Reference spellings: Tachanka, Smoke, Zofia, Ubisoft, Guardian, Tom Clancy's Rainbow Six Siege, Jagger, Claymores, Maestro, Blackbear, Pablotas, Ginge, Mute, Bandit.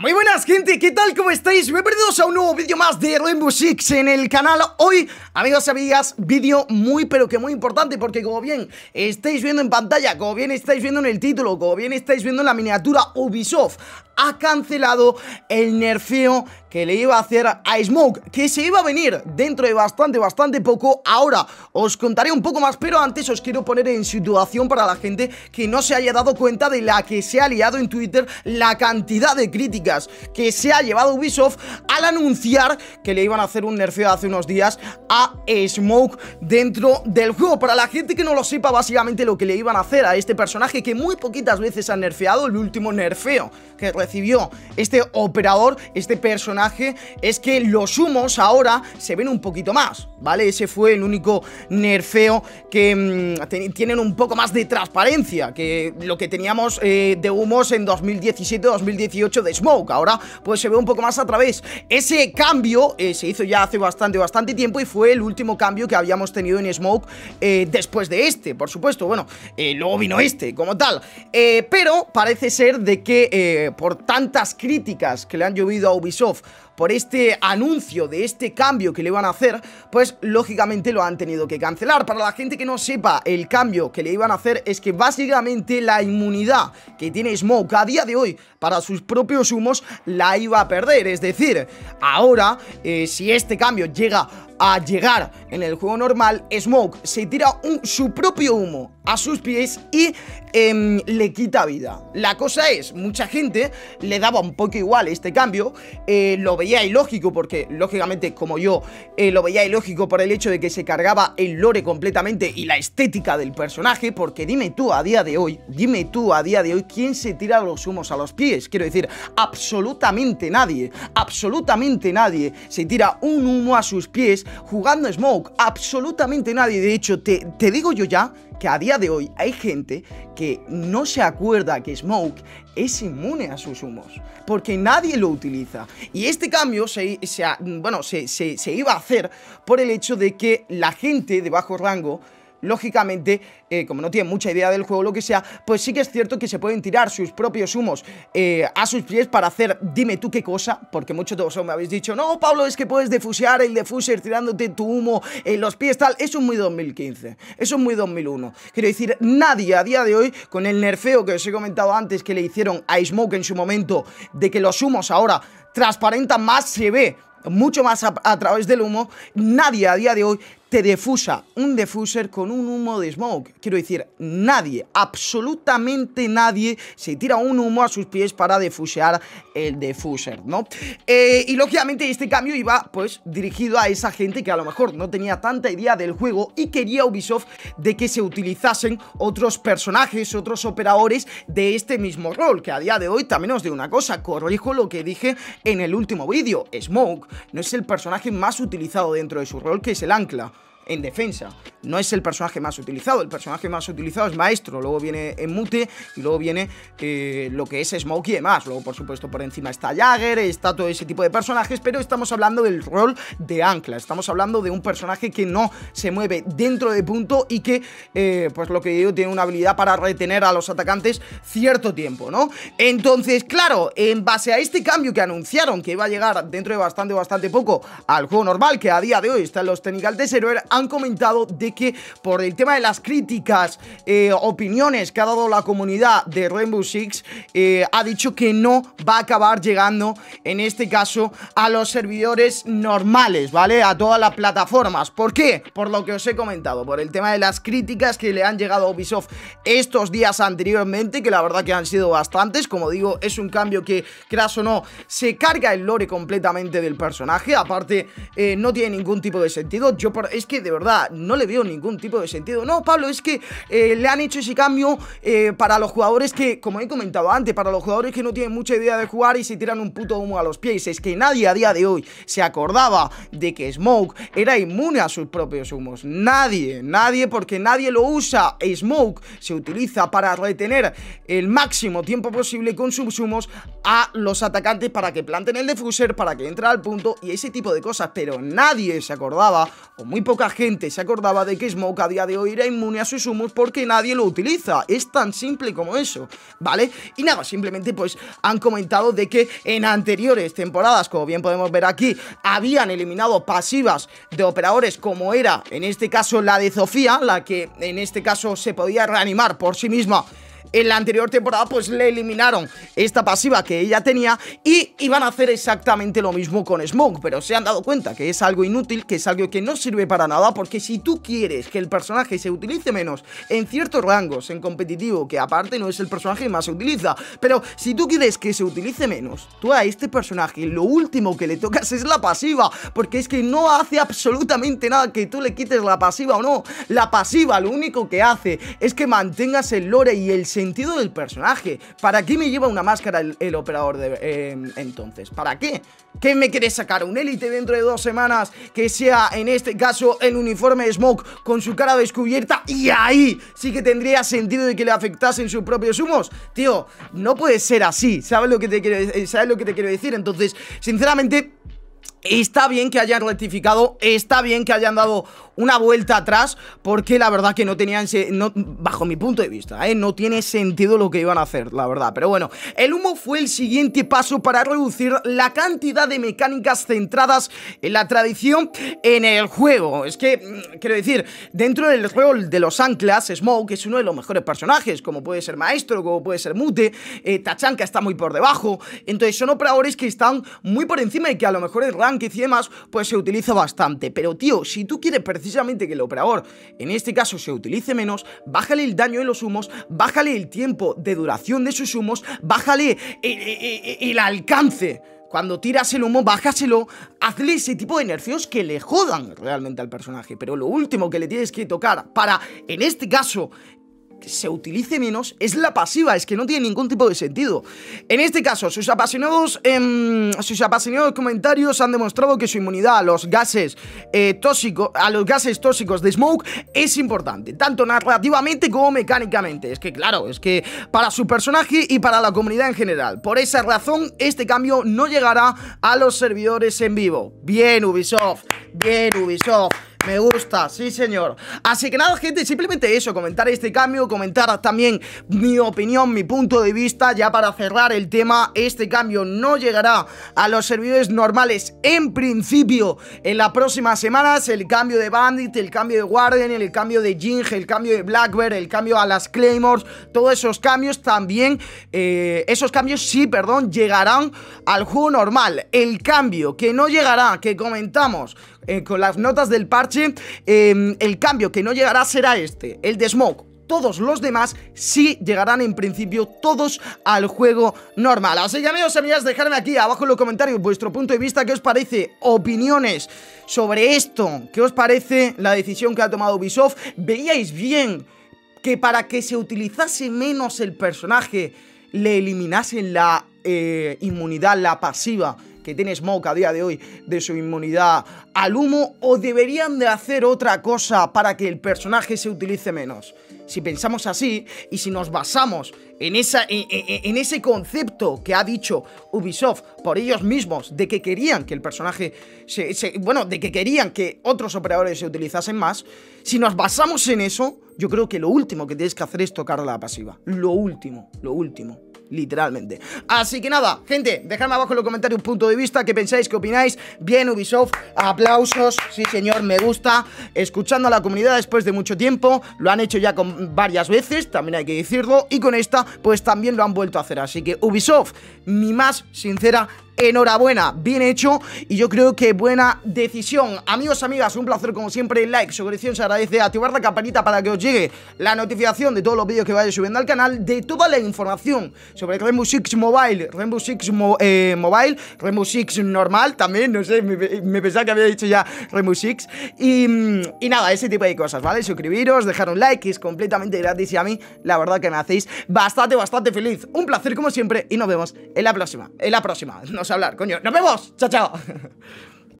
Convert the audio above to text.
Muy buenas, gente, ¿qué tal? ¿Cómo estáis? Bienvenidos a un nuevo vídeo más de Rainbow Six en el canal. Hoy, amigos y amigas, vídeo muy pero que muy importante, porque como bien estáis viendo en pantalla, como bien estáis viendo en el título, como bien estáis viendo en la miniatura, Ubisoft ha cancelado el nerfeo que le iba a hacer a Smoke, que se iba a venir dentro de bastante poco. Ahora os contaré un poco más, pero antes os quiero poner en situación para la gente que no se haya dado cuenta de la que se ha liado en Twitter, la cantidad de críticas que se ha llevado Ubisoft al anunciar que le iban a hacer un nerfeo hace unos días a Smoke dentro del juego. Para la gente que no lo sepa, básicamente lo que le iban a hacer a este personaje, que muy poquitas veces han nerfeado, el último nerfeo que recibió este operador, este personaje, es que los humos ahora se ven un poquito más, ¿vale? Ese fue el único nerfeo que tienen un poco más de transparencia que lo que teníamos de humos en 2017-2018 de Smoke. Ahora pues se ve un poco más a través. Ese cambio se hizo ya hace bastante tiempo y fue el último cambio que habíamos tenido en Smoke después de este, por supuesto. Bueno, luego vino este como tal, pero parece ser de que por tantas críticas que le han llovido a Ubisoft por este anuncio de este cambio que le iban a hacer, pues lógicamente lo han tenido que cancelar. Para la gente que no sepa, el cambio que le iban a hacer es que básicamente la inmunidad que tiene Smoke a día de hoy para sus propios humos la iba a perder. Es decir, ahora si este cambio llega a llegar en el juego normal, Smoke se tira su propio humo a sus pies y le quita vida. La cosa es, mucha gente le daba un poco igual este cambio, lo veía ilógico porque, lógicamente, como yo, lo veía ilógico por el hecho de que se cargaba el lore completamente y la estética del personaje, porque dime tú a día de hoy, ¿quién se tira los humos a los pies? Quiero decir, absolutamente nadie se tira un humo a sus pies jugando Smoke, absolutamente nadie. De hecho, te digo yo ya que a día de hoy hay gente que no se acuerda que Smoke es inmune a sus humos, porque nadie lo utiliza. Y este cambio se iba a hacer por el hecho de que la gente de bajo rango, lógicamente, como no tienen mucha idea del juego, lo que sea, pues sí que es cierto que se pueden tirar sus propios humos a sus pies para hacer dime tú qué cosa, porque muchos de vosotros me habéis dicho: no, Pablo, es que puedes defusear el defuser tirándote tu humo en los pies, tal. Eso es muy 2015, eso es muy 2001. Quiero decir, nadie a día de hoy, con el nerfeo que os he comentado antes que le hicieron a Smoke en su momento, de que los humos ahora transparentan más, se ve mucho más a través del humo, nadie a día de hoy te defusa un defuser con un humo de Smoke. Quiero decir, nadie, absolutamente nadie se tira un humo a sus pies para defusear el defuser, ¿no? Y lógicamente este cambio iba pues dirigido a esa gente que a lo mejor no tenía tanta idea del juego y quería Ubisoft de que se utilizasen otros personajes, otros operadores de este mismo rol, que a día de hoy, también os digo una cosa, corrijo lo que dije en el último vídeo: Smoke no es el personaje más utilizado dentro de su rol, que es el ancla en defensa. No es el personaje más utilizado. El personaje más utilizado es Maestro, luego viene Mute y luego viene lo que es Smoke y demás. Luego, por supuesto, por encima está Jagger, está todo ese tipo de personajes, pero estamos hablando del rol de ancla. Estamos hablando de un personaje que no se mueve dentro de punto y que, pues lo que digo, tiene una habilidad para retener a los atacantes cierto tiempo, ¿no? Entonces, claro, en base a este cambio que anunciaron que iba a llegar dentro de bastante poco al juego normal, que a día de hoy está en los Technical de Server, han comentado de que por el tema de las críticas, opiniones que ha dado la comunidad de Rainbow Six, ha dicho que no va a acabar llegando, en este caso, a los servidores normales, ¿vale? A todas las plataformas. ¿Por qué? Por lo que os he comentado, por el tema de las críticas que le han llegado a Ubisoft estos días anteriormente, que la verdad que han sido bastantes. Como digo, es un cambio que, creas o no, se carga el lore completamente del personaje. Aparte, no tiene ningún tipo de sentido. Es que de verdad no le veo ningún tipo de sentido. No, Pablo, es que le han hecho ese cambio para los jugadores que, como he comentado antes, para los jugadores que no tienen mucha idea de jugar y se tiran un puto humo a los pies. Es que nadie a día de hoy se acordaba de que Smoke era inmune a sus propios humos. Nadie, porque nadie lo usa. Smoke se utiliza para retener el máximo tiempo posible con sus humos a los atacantes, para que planten el defuser, para que entre al punto y ese tipo de cosas. Pero nadie se acordaba, o muy poca gente gente se acordaba de que Smoke a día de hoy era inmune a sus humos porque nadie lo utiliza. Es tan simple como eso, ¿vale? Y nada, simplemente pues han comentado de que en anteriores temporadas, como bien podemos ver aquí, habían eliminado pasivas de operadores, como era en este caso la de Zofia, la que en este caso se podía reanimar por sí misma. En la anterior temporada pues le eliminaron esta pasiva que ella tenía y iban a hacer exactamente lo mismo con Smoke, pero se han dado cuenta que es algo inútil, que es algo que no sirve para nada, porque si tú quieres que el personaje se utilice menos en ciertos rangos en competitivo, que aparte no es el personaje que más se utiliza, pero si tú quieres que se utilice menos, tú a este personaje lo último que le tocas es la pasiva, porque es que no hace absolutamente nada que tú le quites la pasiva o no. La pasiva lo único que hace es que mantengas el lore y el sentido del personaje. ¿Para qué me lleva una máscara el operador de, entonces? ¿Para qué? ¿Qué me quieres sacar? ¿Un élite dentro de 2 semanas? Que sea, en este caso, el uniforme de Smoke con su cara descubierta, y ahí sí que tendría sentido de que le afectasen sus propios humos. Tío, no puede ser así. ¿Sabes lo que te quiero, decir? Entonces, sinceramente, está bien que hayan rectificado, está bien que hayan dado una vuelta atrás, porque la verdad que no tenían, bajo mi punto de vista, no tiene sentido lo que iban a hacer, la verdad. Pero bueno, el humo fue el siguiente paso para reducir la cantidad de mecánicas centradas en la tradición en el juego. Es que, quiero decir, dentro del juego de los anclas, Smoke es uno de los mejores personajes, como puede ser Maestro, como puede ser Mute, Tachanka está muy por debajo. Entonces son operadores que están muy por encima y que a lo mejor el que y demás, pues se utiliza bastante. Pero tío, si tú quieres precisamente que el operador en este caso se utilice menos, bájale el daño en los humos, bájale el tiempo de duración de sus humos, bájale el alcance. Cuando tiras el humo, bájaselo, hazle ese tipo de nerfeos que le jodan realmente al personaje. Pero lo último que le tienes que tocar para, en este caso, se utilice menos, es la pasiva. Es que no tiene ningún tipo de sentido. En este caso, sus apasionados comentarios han demostrado que su inmunidad a los gases tóxicos de Smoke es importante, tanto narrativamente como mecánicamente. Es que claro, es que para su personaje y para la comunidad en general. Por esa razón, este cambio no llegará a los servidores en vivo. Bien, Ubisoft. Bien, Ubisoft. Me gusta, sí señor. Así que nada, gente, simplemente eso, comentar este cambio, comentar también mi opinión, mi punto de vista. Ya para cerrar el tema, este cambio no llegará a los servidores normales en principio en las próximas semanas. El cambio de Bandit, el cambio de Guardian, el cambio de Ginge, el cambio de Blackbear, el cambio a las Claymores, todos esos cambios también, llegarán al juego normal. El cambio que no llegará, que comentamos con las notas del parche, el cambio que no llegará será este, el de Smoke. Todos los demás sí llegarán en principio todos al juego normal. Así que amigos y amigas, dejadme aquí abajo en los comentarios vuestro punto de vista, qué os parece, opiniones sobre esto, qué os parece la decisión que ha tomado Ubisoft. ¿Veíais bien que para que se utilizase menos el personaje le eliminasen la inmunidad, la pasiva que tiene Smoke a día de hoy de su inmunidad al humo, o deberían de hacer otra cosa para que el personaje se utilice menos? Si pensamos así y si nos basamos en ese concepto que ha dicho Ubisoft por ellos mismos, de que querían que el personaje de que querían que otros operadores se utilizasen más, si nos basamos en eso, yo creo que lo último que tienes que hacer es tocar la pasiva. Lo último. Literalmente. Así que nada, gente, dejadme abajo en los comentarios un punto de vista, qué pensáis, qué opináis. Bien, Ubisoft, aplausos, sí señor, me gusta. Escuchando a la comunidad después de mucho tiempo, lo han hecho ya con varias veces, también hay que decirlo, y con esta pues también lo han vuelto a hacer. Así que Ubisoft, mi más sincera enhorabuena, bien hecho, y yo creo que buena decisión. Amigos, amigas, un placer como siempre, like, suscripción se agradece, activar la campanita para que os llegue la notificación de todos los vídeos que vaya subiendo al canal, de toda la información sobre Rainbow Six Mobile, Rainbow Six normal también, no sé, me pensaba que había dicho ya Rainbow Six, y nada, ese tipo de cosas, ¿vale? Suscribiros, dejar un like, es completamente gratis y a mí la verdad que me hacéis bastante feliz. Un placer como siempre y nos vemos en la próxima, nos vemos, chao.